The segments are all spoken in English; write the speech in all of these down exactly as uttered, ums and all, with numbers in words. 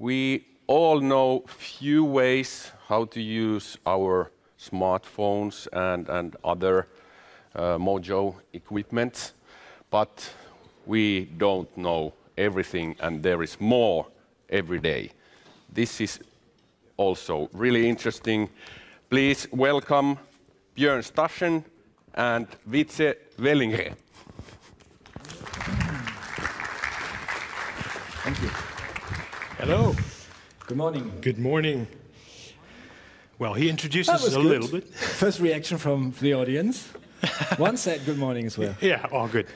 We all know few ways how to use our smartphones and, and other uh, Mojo equipment, but we don't know everything, and there is more every day. This is also really interesting. Please welcome Björn Staschen and Wytse Vellinga. Thank you. Hello. Good morning. Good morning. Well, he introduced us a good. little bit. First reaction from the audience. One said good morning as well. Yeah, all good.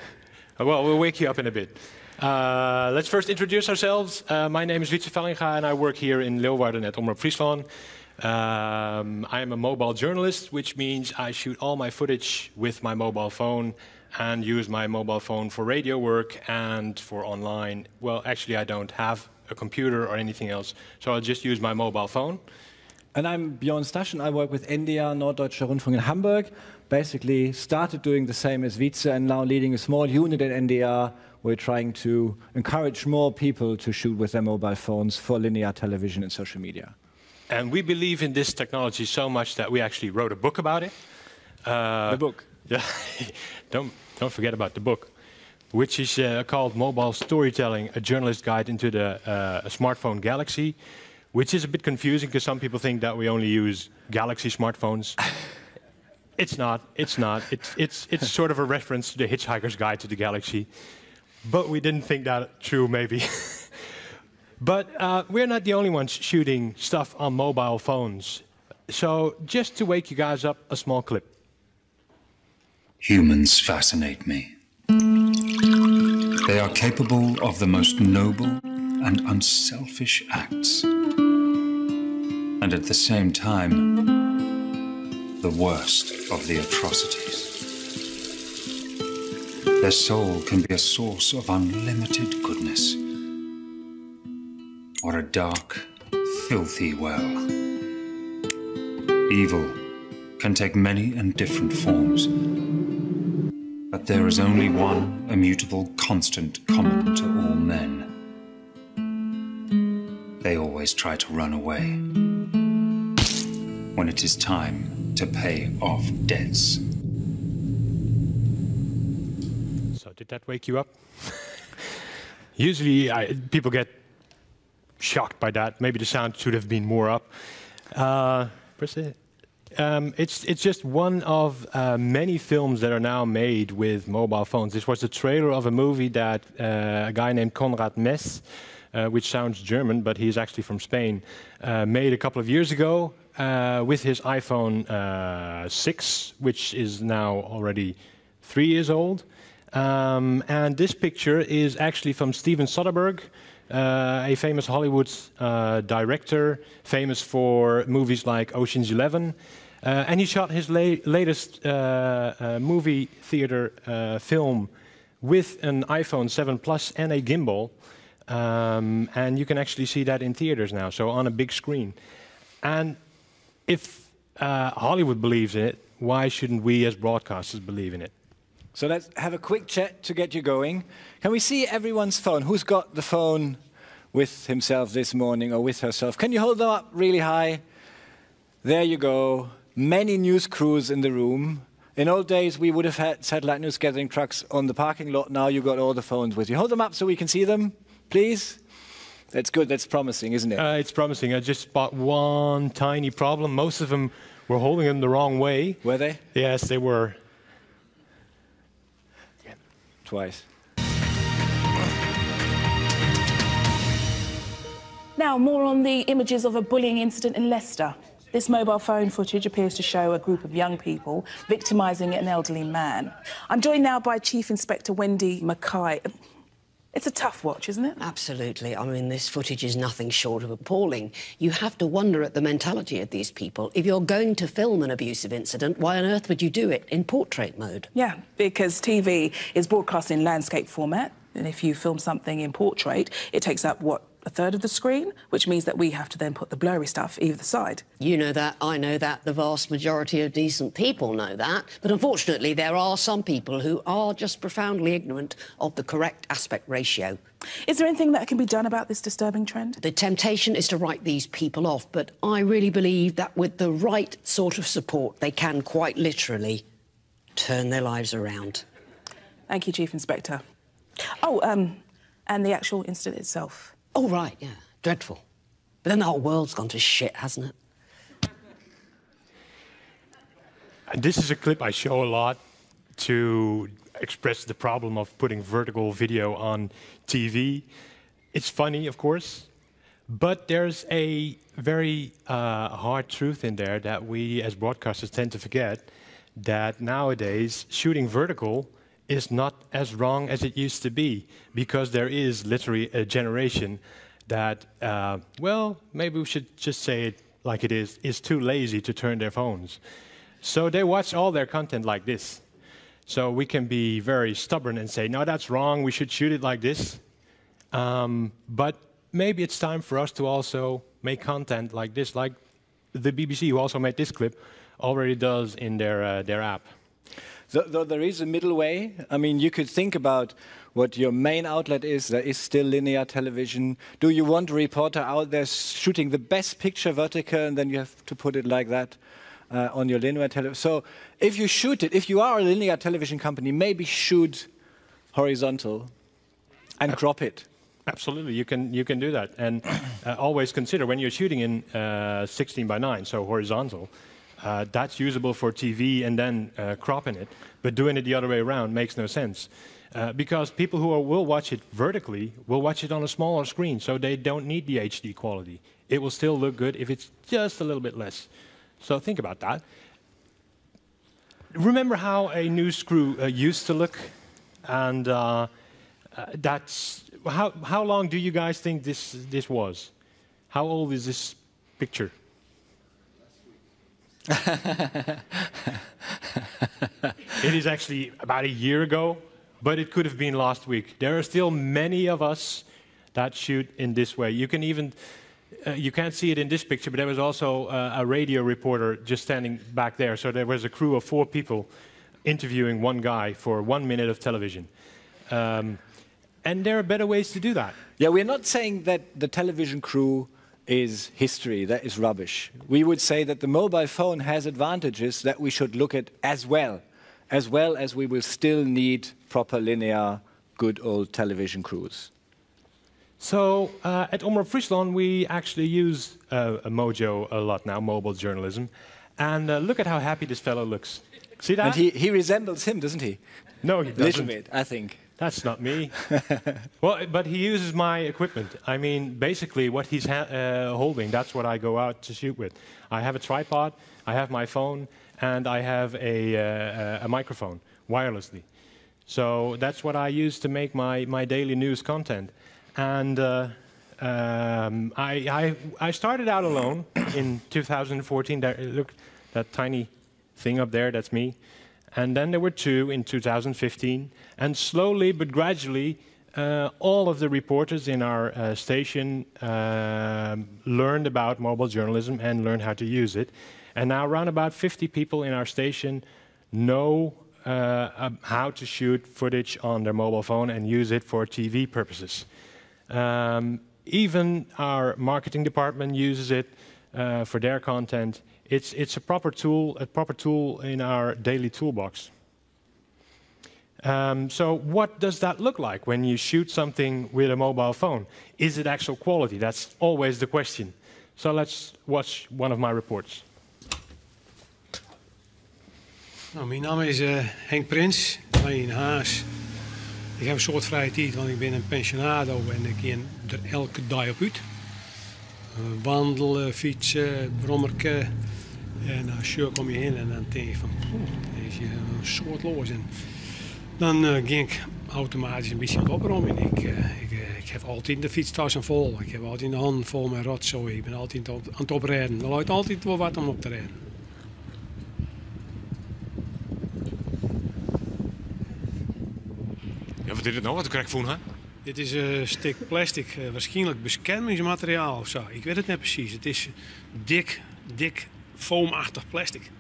Well, we'll wake you up in a bit. Uh, let's first introduce ourselves. Uh, my name is Wytse Vellinga, and I work here in Leeuwarden at Omrop Fryslân. Um, I am a mobile journalist, which means I shoot all my footage with my mobile phone and use my mobile phone for radio work and for online. Well, actually, I don't have a computer or anything else, so I'll just use my mobile phone. And I'm Björn Staschen. I work with N D R Norddeutsche Rundfunk in Hamburg. Basically started doing the same as Wytse and now leading a small unit at N D R. We're trying to encourage more people to shoot with their mobile phones for linear television and social media. And we believe in this technology so much that we actually wrote a book about it. Uh, the book. Yeah, don't, don't forget about the book, which is uh, called Mobile Storytelling, a journalist guide into the uh, smartphone galaxy, which is a bit confusing because some people think that we only use Galaxy smartphones. It's not, it's not. It's, it's, it's sort of a reference to the Hitchhiker's Guide to the Galaxy. But we didn't think that true, maybe. But uh, we're not the only ones shooting stuff on mobile phones. So just to wake you guys up, a small clip. Humans fascinate me. They are capable of the most noble and unselfish acts. And at the same time, the worst of the atrocities. Their soul can be a source of unlimited goodness, or a dark, filthy well. Evil can take many and different forms, but there is only one immutable constant common to all men. They always try to run away when it is time to pay off debts. So did that wake you up? Usually I, people get shocked by that. Maybe the sound should have been more up. Uh, press it. Um, it's, it's just one of uh, many films that are now made with mobile phones. This was the trailer of a movie that uh, a guy named Konrad Mess, uh, which sounds German, but he's actually from Spain, uh, made a couple of years ago uh, with his iPhone uh, six, which is now already three years old. Um, and this picture is actually from Steven Soderbergh, Uh, a famous Hollywood uh, director, famous for movies like Ocean's Eleven. Uh, and he shot his la latest uh, uh, movie theater uh, film with an iPhone seven plus and a gimbal. Um, and you can actually see that in theaters now, so on a big screen. And if uh, Hollywood believes in it, why shouldn't we as broadcasters believe in it? So let's have a quick chat to get you going. Can we see everyone's phone? Who's got the phone with himself this morning or with herself? Can you hold them up really high? There you go. Many news crews in the room. In old days, we would have had satellite news gathering trucks on the parking lot. Now you've got all the phones with you. Hold them up so we can see them, please. That's good. That's promising, isn't it? Uh, it's promising. I just spot one tiny problem. Most of them were holding them the wrong way. Were they? Yes, they were. Twice. Now, more on the images of a bullying incident in Leicester. This mobile phone footage appears to show a group of young people victimising an elderly man. I'm joined now by Chief Inspector Wendy Mackay. It's a tough watch, isn't it? Absolutely. I mean, this footage is nothing short of appalling. You have to wonder at the mentality of these people. If you're going to film an abusive incident, why on earth would you do it in portrait mode? Yeah, because T V is broadcast in landscape format, and if you film something in portrait, it takes up, what, a third of the screen, which means that we have to then put the blurry stuff either side. You know that, I know that, the vast majority of decent people know that, but unfortunately there are some people who are just profoundly ignorant of the correct aspect ratio. Is there anything that can be done about this disturbing trend? The temptation is to write these people off, but I really believe that with the right sort of support, they can quite literally turn their lives around. Thank you, Chief Inspector. Oh, um, and the actual incident itself. Oh, right, yeah. Dreadful. But then the whole world's gone to shit, hasn't it? This is a clip I show a lot to express the problem of putting vertical video on T V. It's funny, of course, but there's a very uh, hard truth in there that we as broadcasters tend to forget, that nowadays shooting vertical is not as wrong as it used to be, because there is literally a generation that, uh, well, maybe we should just say it like it is, is too lazy to turn their phones. So they watch all their content like this. So we can be very stubborn and say, no, that's wrong, we should shoot it like this. Um, but maybe it's time for us to also make content like this, like the B B C, who also made this clip, already does in their, uh, their app. Though there is a middle way. I mean, you could think about what your main outlet is. There is still linear television. Do you want a reporter out there shooting the best picture vertical, and then you have to put it like that uh, on your linear television? So if you shoot it, if you are a linear television company, maybe shoot horizontal and crop it. Absolutely, you can, you can do that. And uh, always consider when you're shooting in uh, sixteen by nine, so horizontal, Uh, that's usable for T V and then uh, cropping it, but doing it the other way around makes no sense. Uh, because people who are, will watch it vertically will watch it on a smaller screen, so they don't need the H D quality. It will still look good if it's just a little bit less. So think about that. Remember how a new screw uh, used to look? And uh, uh, that's... How, how long do you guys think this, this was? How old is this picture? It is actually about a year ago, but it could have been last week. There are still many of us that shoot in this way. You can even, uh, you can't see it in this picture, but there was also uh, a radio reporter just standing back there. So there was a crew of four people interviewing one guy for one minute of television. Um, and there are better ways to do that. Yeah, we're not saying that the television crew is history, that is rubbish. We would say that the mobile phone has advantages that we should look at as well, as well as we will still need proper linear, good old television crews. So uh, at Omrop Fryslân we actually use uh, Mojo a lot now, mobile journalism, and uh, look at how happy this fellow looks. See that? And he, he resembles him, doesn't he? No, he doesn't. A little bit, I think. That's not me. Well, but he uses my equipment. I mean, basically what he's ha uh, holding, that's what I go out to shoot with. I have a tripod, I have my phone, and I have a, uh, a microphone, wirelessly. So that's what I use to make my, my daily news content. And uh, um, I, I, I started out alone in two thousand fourteen. There, look, that tiny thing up there, that's me. And then there were two in two thousand fifteen, and slowly but gradually, uh, all of the reporters in our uh, station uh, learned about mobile journalism and learned how to use it. And now around about fifty people in our station know uh, uh, how to shoot footage on their mobile phone and use it for T V purposes. Um, even our marketing department uses it uh, for their content. It's, it's a proper tool, a proper tool in our daily toolbox. Um, so what does that look like when you shoot something with a mobile phone? Is it actual quality? That's always the question. So let's watch one of my reports. Nou, mijn naam is uh, Henk Prins, in Haas. Ik heb een soort vrije tijd, want ik ben een pensionado en ik ben er elke dag op uit. Wandelen, fietsen, brommerken. En dan sure kom je heen en dan denk je van, oh, is je een soort loos. En dan uh, ging ik automatisch een beetje opruimen. Ik, uh, ik, uh, ik heb altijd de fietstassen vol. Ik heb altijd de handen vol met rotzooi. Ik ben altijd op, aan het oprijden. Er loopt altijd wel wat om op te rijden. Ja, wat is dit nou? Wat krijg ik voor, hè? Dit is een stuk plastic, waarschijnlijk beschermingsmateriaal of zo. Ik weet het niet precies. Het is dik, dik foamachtig plastic.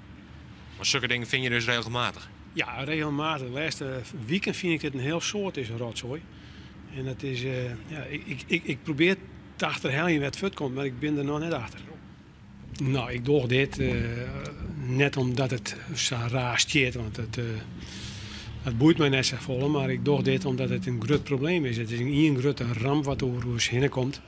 Maar zulke dingen vind je dus regelmatig? Ja, regelmatig. De laatste weekend vind ik dit een heel soort is een rotzooi. En dat is, uh, ja, ik, ik, ik probeer te achterhalen wat het komt, maar ik ben er nog net achter. Nou, ik doe dit uh, net omdat het zo raar steert, want het, uh, het boeit mij net zo vol, maar ik doe dit omdat het een groot probleem is. Het is een grote ramp wat over ons heen komt.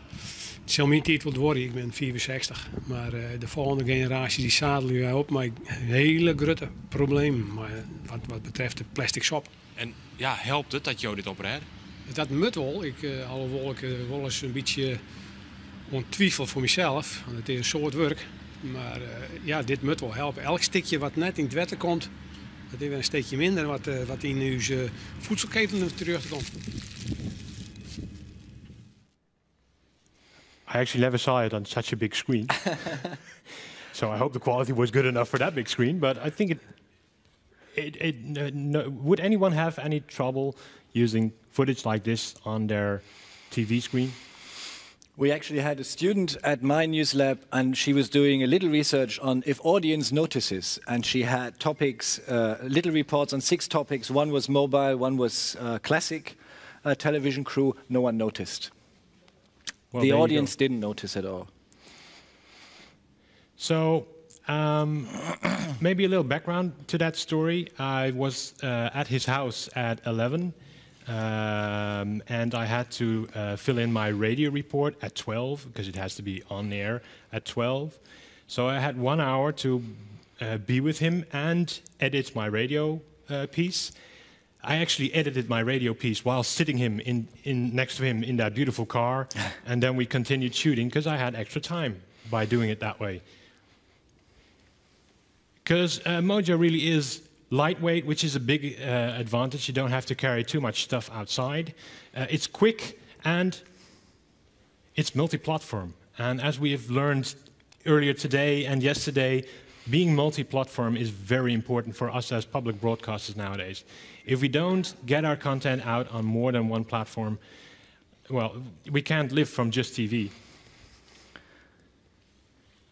Het zal mijn tijd wat worden, ik ben vierenzestig, maar uh, de volgende generatie die zadelen wij op, maar een hele grote probleem maar, wat, wat betreft de plastic sop. En ja, helpt het dat jou dit oprijdt? Dat moet wel. Ik uh, alhoewel ik uh, wel eens een beetje ontwijfel voor mezelf, want het is een soort werk. Maar uh, ja, dit moet wel helpen. Elk stukje wat net in het wetten komt, dat is weer een stukje minder wat, uh, wat in uw uh, voedselketen terug komt. I actually never saw it on such a big screen. So I hope the quality was good enough for that big screen. But I think it. It, it, uh, no, would anyone have any trouble using footage like this on their T V screen? We actually had a student at my news lab, and she was doing a little research on if audience notices, and she had topics, uh, little reports on six topics. One was mobile, one was uh, classic uh, television crew. No one noticed. Well, the audience didn't notice at all. So. Um, maybe a little background to that story. I was uh, at his house at eleven, um, and I had to uh, fill in my radio report at twelve, because it has to be on air at twelve. So I had one hour to uh, be with him and edit my radio uh, piece. I actually edited my radio piece while sitting him in, in next to him in that beautiful car, and then we continued shooting, because I had extra time by doing it that way. Because uh, Mojo really is lightweight, which is a big uh, advantage. You don't have to carry too much stuff outside. Uh, it's quick, and it's multi-platform. And as we have learned earlier today and yesterday, being multi-platform is very important for us as public broadcasters nowadays. If we don't get our content out on more than one platform, well, we can't live from just T V.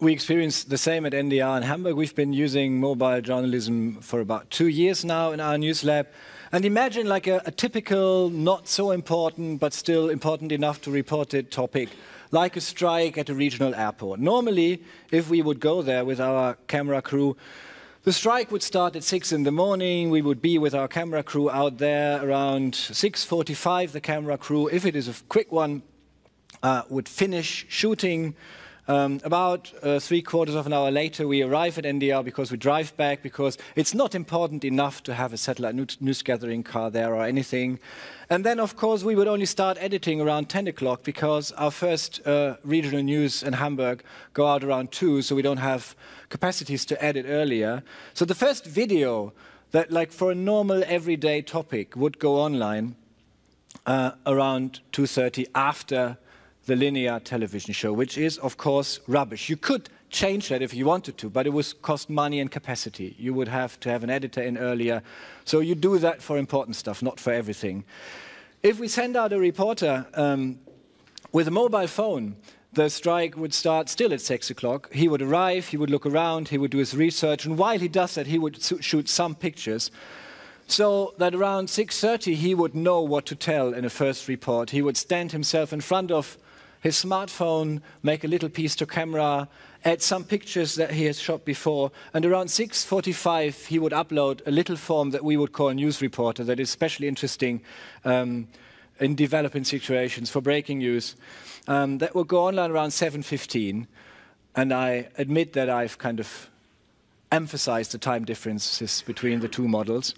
We experienced the same at N D R in Hamburg. We've been using mobile journalism for about two years now in our news lab. And imagine like a, a typical, not so important, but still important enough to report it topic, like a strike at a regional airport. Normally, if we would go there with our camera crew, the strike would start at six in the morning. We would be with our camera crew out there around six forty-five. The camera crew, if it is a quick one, uh, would finish shooting. Um, about uh, three quarters of an hour later, we arrive at N D R because we drive back, because it's not important enough to have a satellite news gathering car there or anything. And then, of course, we would only start editing around ten o'clock, because our first uh, regional news in Hamburg go out around two, so we don't have capacities to edit earlier. So the first video that, like for a normal everyday topic, would go online uh, around two thirty after the linear television show, which is, of course, rubbish. You could change that if you wanted to, but it would cost money and capacity. You would have to have an editor in earlier. So you do that for important stuff, not for everything. If we send out a reporter um, with a mobile phone, the strike would start still at six o'clock. He would arrive, he would look around, he would do his research, and while he does that, he would shoot some pictures. So that around six thirty, he would know what to tell in a first report. He would stand himself in front of his smartphone, make a little piece to camera, add some pictures that he has shot before, and around six forty-five he would upload a little form that we would call a news reporter that is especially interesting um, in developing situations for breaking news. Um, that will go online around seven fifteen, and I admit that I've kind of emphasized the time differences between the two models.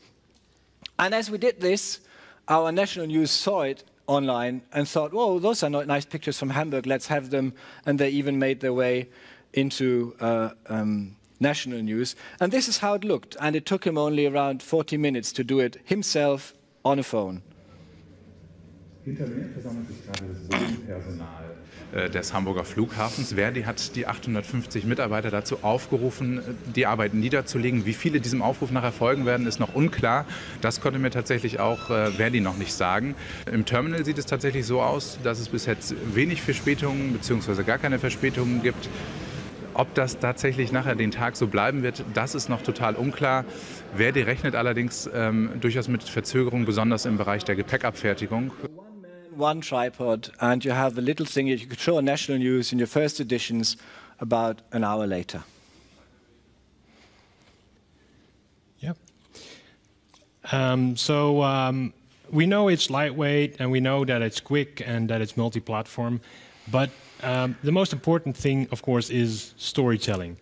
And as we did this, our national news saw it online and thought, whoa, those are not nice pictures from Hamburg, let's have them. And they even made their way into uh, um, national news. And this is how it looked. And it took him only around forty minutes to do it himself on a phone. Hinter mir versammelt sich gerade das Personal. des Hamburger Flughafens. Verdi hat die achthundertfünfzig Mitarbeiter dazu aufgerufen, die Arbeit niederzulegen. Wie viele diesem Aufruf nachher folgen werden, ist noch unklar. Das konnte mir tatsächlich auch Verdi noch nicht sagen. Im Terminal sieht es tatsächlich so aus, dass es bis jetzt wenig Verspätungen bzw. gar keine Verspätungen gibt. Ob das tatsächlich nachher den Tag so bleiben wird, das ist noch total unklar. Verdi rechnet allerdings ähm, durchaus mit Verzögerungen, besonders im Bereich der Gepäckabfertigung. One tripod and you have a little thing that you could show on national news in your first editions about an hour later. Yeah. Um, so um, we know it's lightweight and we know that it's quick and that it's multi-platform, but um, the most important thing, of course, is storytelling.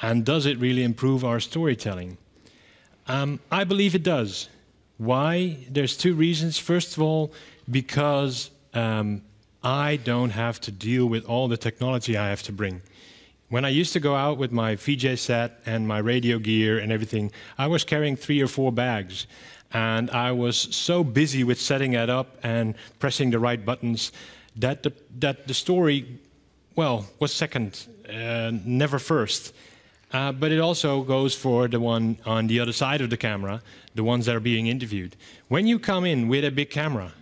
And does it really improve our storytelling? Um, I believe it does. Why? There's two reasons. First of all, because um, I don't have to deal with all the technology I have to bring. When I used to go out with my V J set and my radio gear and everything, I was carrying three or four bags. And I was so busy with setting that up and pressing the right buttons that the, that the story, well, was second, uh, never first. Uh, but it also goes for the one on the other side of the camera, the ones that are being interviewed. When you come in with a big camera,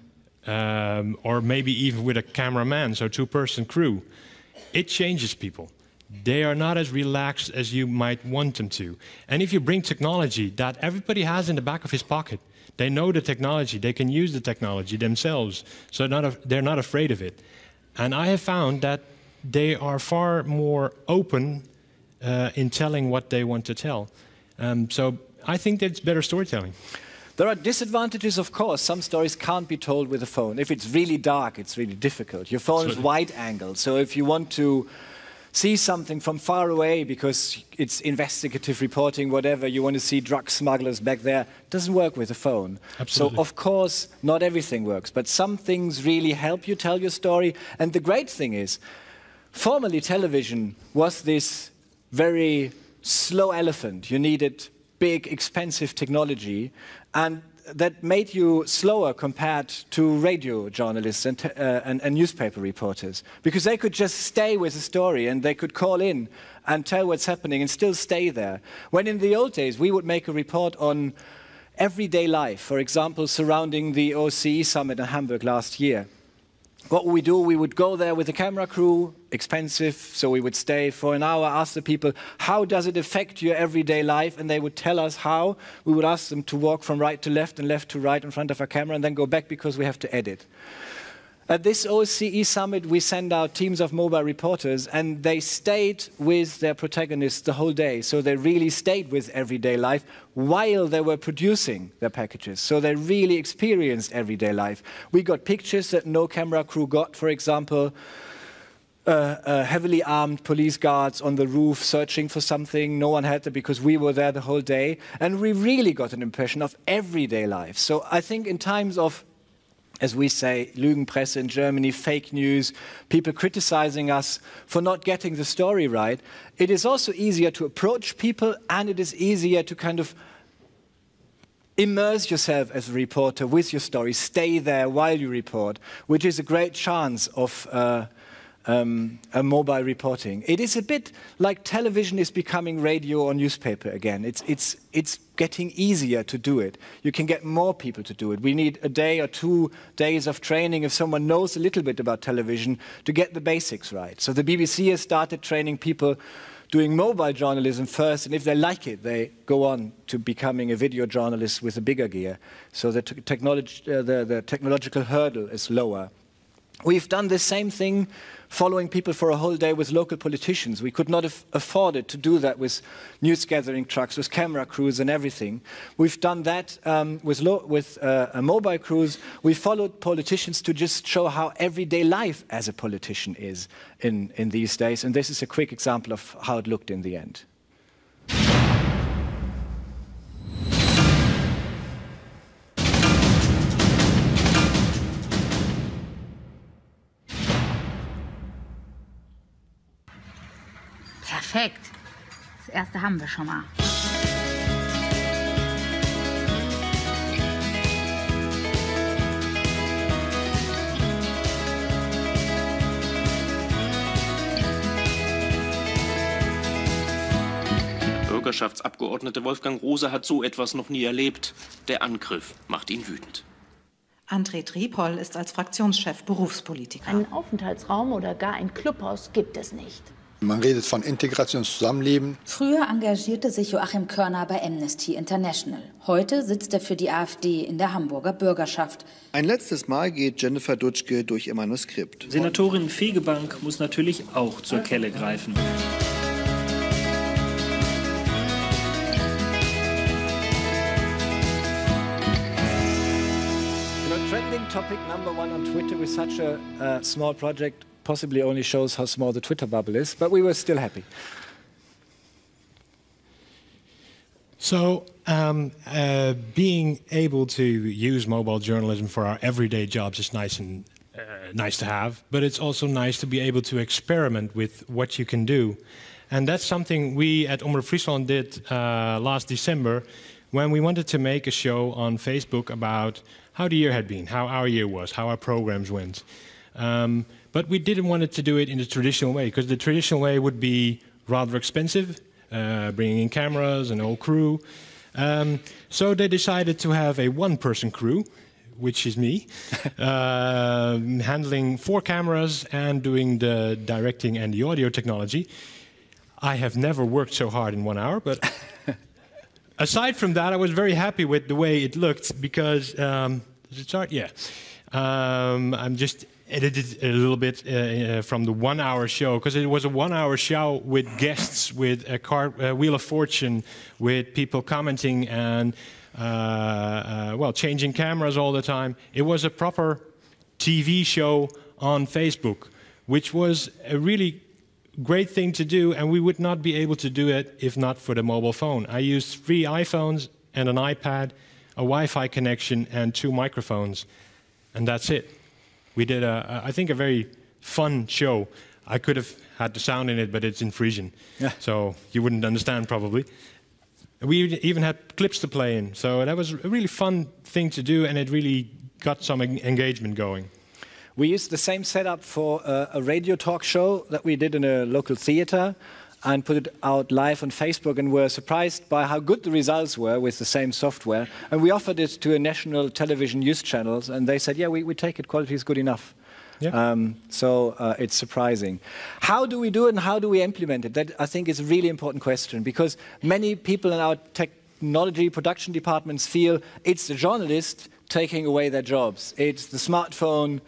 Um, or maybe even with a cameraman, so two-person crew, it changes people. They are not as relaxed as you might want them to. And if you bring technology that everybody has in the back of his pocket, they know the technology, they can use the technology themselves, so not a, they're not afraid of it. And I have found that they are far more open uh, in telling what they want to tell. Um, so I think that's better storytelling. There are disadvantages, of course. Some stories can't be told with a phone. If it's really dark, it's really difficult. Your phone is wide angle, so if you want to see something from far away because it's investigative reporting, whatever, you want to see drug smugglers back there, doesn't work with a phone. Absolutely. So, of course, not everything works, but some things really help you tell your story. And the great thing is, formerly television was this very slow elephant. You needed big, expensive technology, and that made you slower compared to radio journalists and, uh, and, and newspaper reporters, because they could just stay with the story and they could call in and tell what's happening and still stay there. When in the old days we would make a report on everyday life, for example, surrounding the O C E Summit in Hamburg last year. What would we do? We would go there with a camera crew, expensive, so we would stay for an hour, ask the people, how does it affect your everyday life? And they would tell us how. We would ask them to walk from right to left and left to right in front of our camera and then go back because we have to edit. At this O C E Summit, we send out teams of mobile reporters and they stayed with their protagonists the whole day. So they really stayed with everyday life while they were producing their packages. So they really experienced everyday life. We got pictures that no camera crew got, for example, uh, uh, heavily armed police guards on the roof searching for something. No one had that because we were there the whole day. And we really got an impression of everyday life. So I think in times of, as we say, Lügenpresse in Germany, fake news, people criticizing us for not getting the story right, it is also easier to approach people and it is easier to kind of immerse yourself as a reporter with your story, stay there while you report, which is a great chance of uh, um, a mobile reporting. It is a bit like television is becoming radio or newspaper again. It's, it's, it's getting easier to do it. You can get more people to do it. We need a day or two days of training if someone knows a little bit about television to get the basics right. So the B B C has started training people doing mobile journalism first, and if they like it, they go on to becoming a video journalist with a bigger gear. So the, technolog- uh, the, the technological hurdle is lower. We've done the same thing following people for a whole day with local politicians. We could not have afforded to do that with news gathering trucks, with camera crews and everything. We've done that um, with, lo with uh, a mobile crews. We followed politicians to just show how everyday life as a politician is in, in these days. And this is a quick example of how it looked in the end. Perfekt. Das erste haben wir schon mal. Bürgerschaftsabgeordnete Wolfgang Rose hat so etwas noch nie erlebt. Der Angriff macht ihn wütend. André Tripol ist als Fraktionschef Berufspolitiker. Einen Aufenthaltsraum oder gar ein Clubhaus gibt es nicht. Man redet von Integration, Zusammenleben. Früher engagierte sich Joachim Körner bei Amnesty International. Heute sitzt er für die A f D in der Hamburger Bürgerschaft. Ein letztes Mal geht Jennifer Dutschke durch ihr Manuskript. Senatorin Fegebank muss natürlich auch zur Kelle greifen. Trending topic number one on Twitter with such a uh, small project possibly only shows how small the Twitter bubble is, but we were still happy. So, um, uh, being able to use mobile journalism for our everyday jobs is nice and uh, nice to have, but it's also nice to be able to experiment with what you can do. And that's something we at Omrop Fryslân did uh, last December, when we wanted to make a show on Facebook about how the year had been, how our year was, how our programs went. Um, But we didn't want it to do it in the traditional way, because the traditional way would be rather expensive, uh, bringing in cameras and a whole crew. Um, so they decided to have a one-person crew, which is me, uh, handling four cameras and doing the directing and the audio technology. I have never worked so hard in one hour, but aside from that, I was very happy with the way it looked, because um, it's hard, yeah. Um, I'm just edited a little bit uh, from the one-hour show, because it was a one-hour show with guests, with a card, uh, Wheel of Fortune, with people commenting and, uh, uh, well, changing cameras all the time. It was a proper T V show on Facebook, which was a really great thing to do, and we would not be able to do it if not for the mobile phone. I used three iPhones and an iPad, a Wi-Fi connection and two microphones, and that's it. We did, a, I think, a very fun show. I could have had the sound in it, but it's in Frisian, yeah. So you wouldn't understand probably. We even had clips to play in, so that was a really fun thing to do, and it really got some engagement going. We used the same setup for a, a radio talk show that we did in a local theater and put it out live on Facebook, and were surprised by how good the results were with the same software. And we offered it to a national television news channels, and they said, yeah, we, we take it, quality is good enough. Yeah. Um, so uh, it's surprising. How do we do it and how do we implement it? That, I think, is a really important question, because many people in our technology production departments feel it's the journalist taking away their jobs. It's the smartphone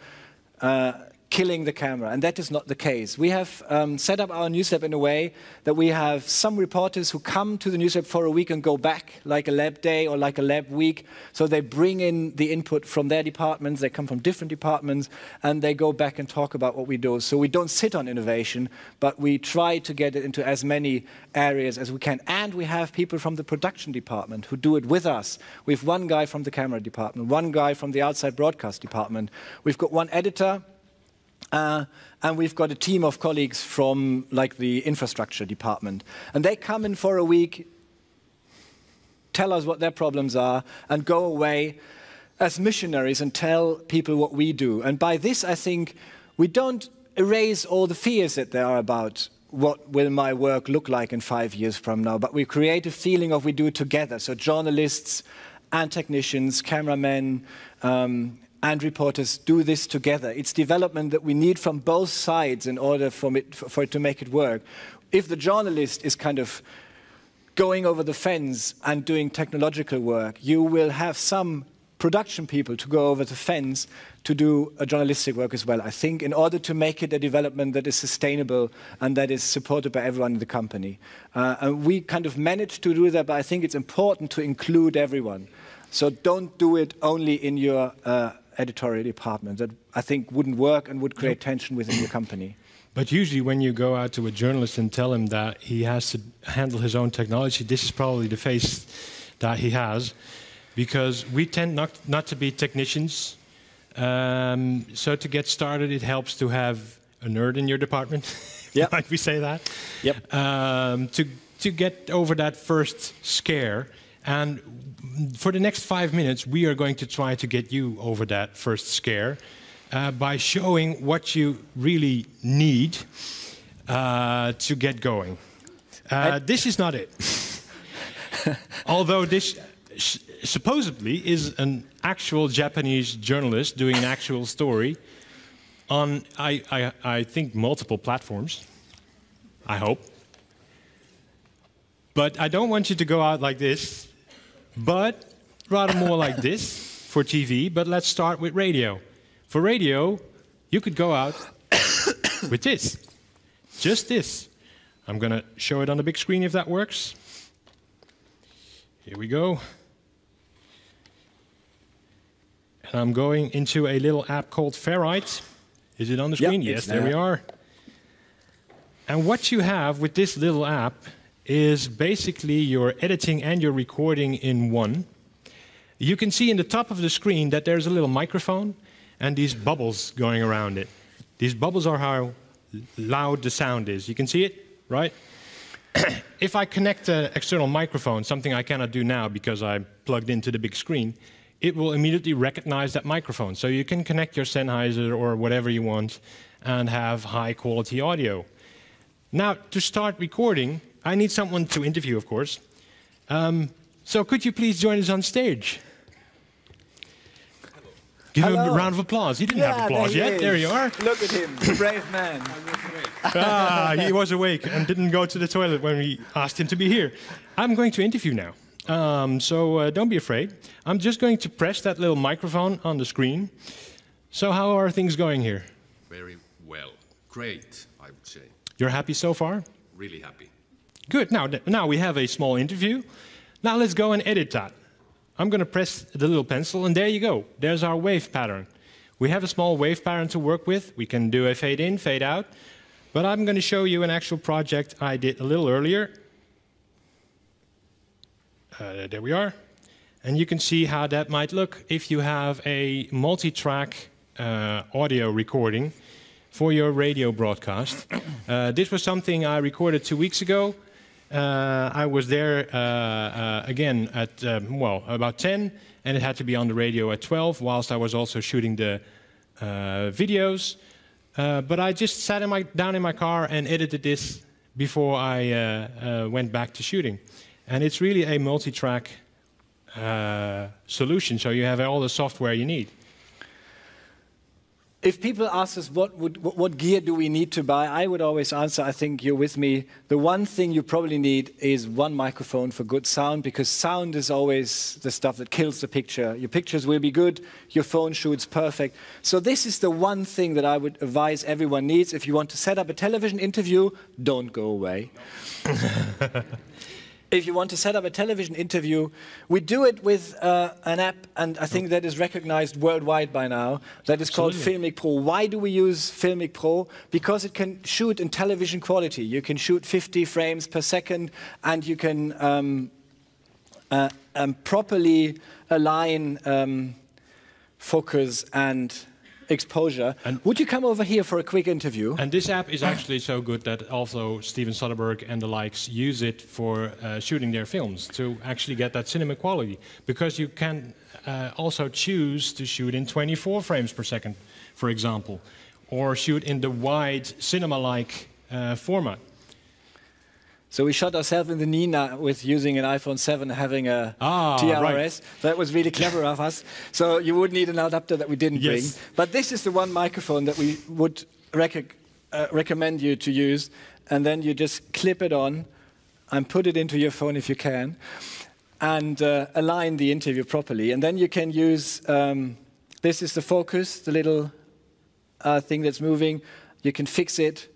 uh, killing the camera, and that is not the case. We have um, set up our news lab in a way that we have some reporters who come to the news lab for a week and go back, like a lab day or like a lab week. So they bring in the input from their departments, they come from different departments, and they go back and talk about what we do. So we don't sit on innovation, but we try to get it into as many areas as we can. And we have people from the production department who do it with us. We have one guy from the camera department, one guy from the outside broadcast department. We've got one editor, Uh, and we've got a team of colleagues from, like, the infrastructure department. And they come in for a week, tell us what their problems are, and go away as missionaries and tell people what we do. And by this, I think, we don't erase all the fears that there are about what will my work look like in five years from now, but we create a feeling of we do it together. So journalists and technicians, cameramen, um, and reporters do this together. It's development that we need from both sides in order for it, for it to make it work. If the journalist is kind of going over the fence and doing technological work, you will have some production people to go over the fence to do a journalistic work as well, I think, in order to make it a development that is sustainable and that is supported by everyone in the company. Uh, and we kind of managed to do that, but I think it's important to include everyone. So don't do it only in your uh, editorial department. That, I think, wouldn't work and would create tension within the company. But usually when you go out to a journalist and tell him that he has to handle his own technology, this is probably the face that he has, because we tend not, not to be technicians. Um, so to get started, it helps to have a nerd in your department, yep. Might we say that? Yep. Um, to, to get over that first scare. And for the next five minutes, we are going to try to get you over that first scare uh, by showing what you really need uh, to get going. Uh, this is not it. Although this sh supposedly is an actual Japanese journalist doing an actual story on, I, I, I think, multiple platforms, I hope. But I don't want you to go out like this, but rather more like this for T V, but let's start with radio. For radio, you could go out with this, just this. I'm going to show it on the big screen if that works. Here we go. And I'm going into a little app called Ferrite. Is it on the screen? Yep, yes, there we are. And what you have with this little app is basically your editing and your recording in one. You can see in the top of the screen that there's a little microphone and these bubbles going around it. These bubbles are how loud the sound is. You can see it, right? If I connect an external microphone, something I cannot do now because I'm plugged into the big screen, it will immediately recognize that microphone. So you can connect your Sennheiser or whatever you want and have high-quality audio. Now, to start recording, I need someone to interview, of course. Um, so could you please join us on stage? Hello. Give Hello. him a round of applause. He didn't yeah, have applause there yet. Is. There you are. Look at him, brave man. Ah, he was awake and didn't go to the toilet when we asked him to be here. I'm going to interview now. Um, so uh, don't be afraid. I'm just going to press that little microphone on the screen. So how are things going here? Very well. Great, I would say. You're happy so far? Really happy. Good. Now, now we have a small interview. Now let's go and edit that. I'm going to press the little pencil, and there you go. There's our wave pattern. We have a small wave pattern to work with. We can do a fade in, fade out. But I'm going to show you an actual project I did a little earlier. Uh, there we are. And you can see how that might look if you have a multi-track uh, audio recording for your radio broadcast. Uh, this was something I recorded two weeks ago. Uh, I was there uh, uh, again at, um, well, about ten, and it had to be on the radio at twelve, whilst I was also shooting the uh, videos. Uh, but I just sat in my, down in my car and edited this before I uh, uh, went back to shooting. And it's really a multi-track uh, solution, so you have all the software you need. If people ask us what, would, what gear do we need to buy, I would always answer, I think you're with me, the one thing you probably need is one microphone for good sound, because sound is always the stuff that kills the picture. Your pictures will be good, your phone shoots perfect. So this is the one thing that I would advise everyone needs. If you want to set up a television interview, don't go away. If you want to set up a television interview, we do it with uh, an app, and I think that is recognized worldwide by now, that is called Filmic Pro. Why do we use Filmic Pro? Because it can shoot in television quality. You can shoot fifty frames per second, and you can um, uh, um, properly align um, focus and exposure. And would you come over here for a quick interview? And this app is actually so good that also Steven Soderbergh and the likes use it for uh, shooting their films to actually get that cinema quality, because you can uh, also choose to shoot in twenty-four frames per second, for example, or shoot in the wide cinema-like uh, format. So we shot ourselves in the knee now with using an iPhone seven, having a ah, T R R S. Right. That was really clever of us. So you would need an adapter that we didn't yes. bring. But this is the one microphone that we would rec uh, recommend you to use. And then you just clip it on and put it into your phone if you can, and uh, align the interview properly. And then you can use, um, this is the focus, the little uh, thing that's moving. You can fix it.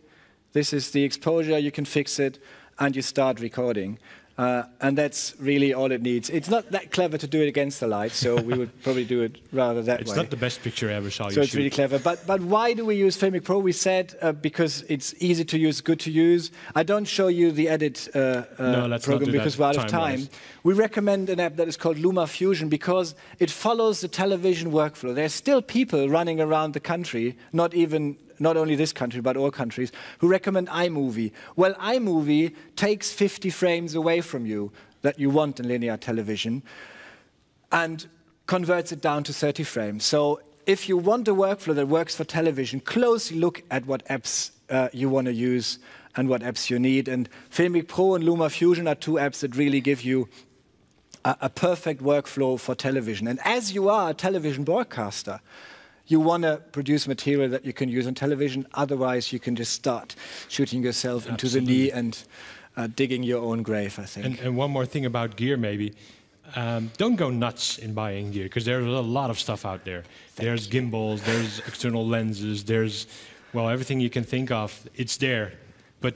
This is the exposure. You can fix it. And you start recording. Uh, and that's really all it needs. It's not that clever to do it against the light, so we would probably do it rather that it's way. It's not the best picture ever, shall you So it's shoot. really clever. But, but why do we use Filmic Pro? We said uh, because it's easy to use, good to use. I don't show you the edit uh, uh, no, program because we're out of time. We recommend an app that is called Luma Fusion because it follows the television workflow. There's still people running around the country, not even... not only this country, but all countries, who recommend iMovie. Well, iMovie takes fifty frames away from you that you want in linear television and converts it down to thirty frames. So if you want a workflow that works for television, closely look at what apps uh, you want to use and what apps you need. And Filmic Pro and Luma Fusion are two apps that really give you a, a perfect workflow for television. And as you are a television broadcaster, you want to produce material that you can use on television. Otherwise, you can just start shooting yourself into Absolutely. the knee and uh, digging your own grave, I think. And, and one more thing about gear, maybe. Um, don't go nuts in buying gear, because there's a lot of stuff out there. Thank there's you. gimbals, there's external lenses, there's, well, everything you can think of, it's there. But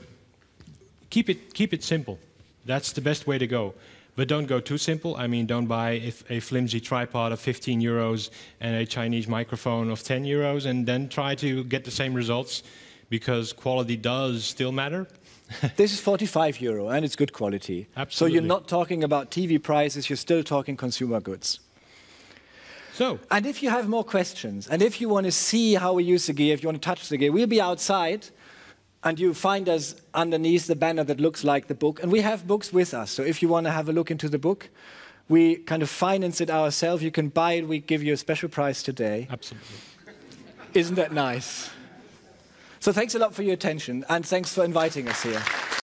keep it, keep it simple. That's the best way to go. But don't go too simple. I mean, don't buy if a flimsy tripod of fifteen euros and a Chinese microphone of ten euros and then try to get the same results, because quality does still matter. This is forty-five euro and it's good quality. Absolutely. So you're not talking about T V prices, you're still talking consumer goods. So. And if you have more questions, and if you want to see how we use the gear, if you want to touch the gear, we'll be outside. And you find us underneath the banner that looks like the book. And we have books with us. So if you want to have a look into the book, we kind of finance it ourselves. You can buy it. We give you a special price today. Absolutely. Isn't that nice? So thanks a lot for your attention. And thanks for inviting us here.